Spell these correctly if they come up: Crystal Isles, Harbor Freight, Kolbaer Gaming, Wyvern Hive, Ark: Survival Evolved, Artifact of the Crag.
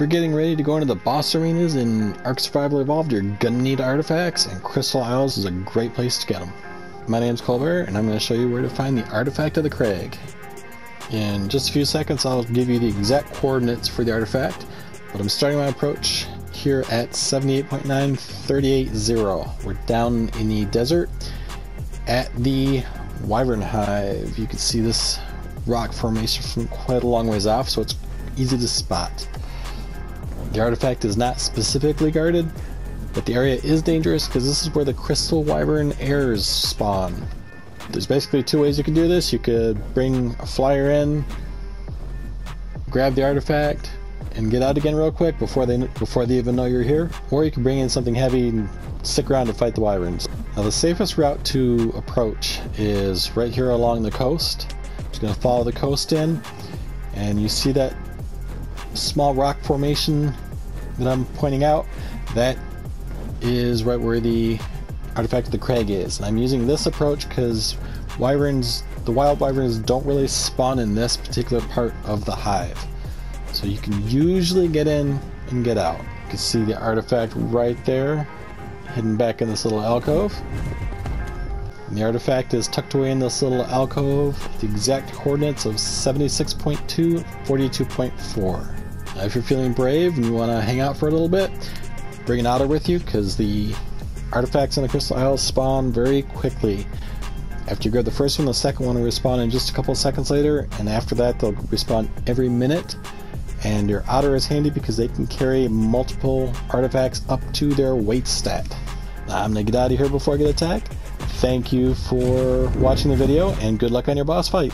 If you're getting ready to go into the boss arenas in Ark: Survival Evolved, you're gonna need artifacts, and Crystal Isles is a great place to get them. My name's Kolbaer, and I'm gonna show you where to find the Artifact of the Crag. In just a few seconds, I'll give you the exact coordinates for the artifact, but I'm starting my approach here at 78.9380. We're down in the desert at the Wyvern Hive. You can see this rock formation from quite a long ways off, so it's easy to spot. The artifact is not specifically guarded, but the area is dangerous because this is where the crystal wyvern heirs spawn. There's basically two ways you can do this. You could bring a flyer in, grab the artifact, and get out again real quick before they even know you're here. Or you can bring in something heavy and stick around to fight the wyverns. Now the safest route to approach is right here along the coast. Just gonna follow the coast in, and you see that small rock formation that I'm pointing out? That is right where the Artifact of the Crag is. And I'm using this approach because wyverns, the wild wyverns, don't really spawn in this particular part of the hive. So you can usually get in and get out. You can see the artifact right there, hidden back in this little alcove. And the artifact is tucked away in this little alcove with the exact coordinates of 76.2, 42.4. Now if you're feeling brave and you want to hang out for a little bit, bring an otter with you because the artifacts in the Crystal Isles spawn very quickly. After you grab the first one, the second one will respawn in just a couple of seconds later, and after that they'll respawn every minute. And your otter is handy because they can carry multiple artifacts up to their weight stat. Now I'm going to get out of here before I get attacked. Thank you for watching the video, and good luck on your boss fight.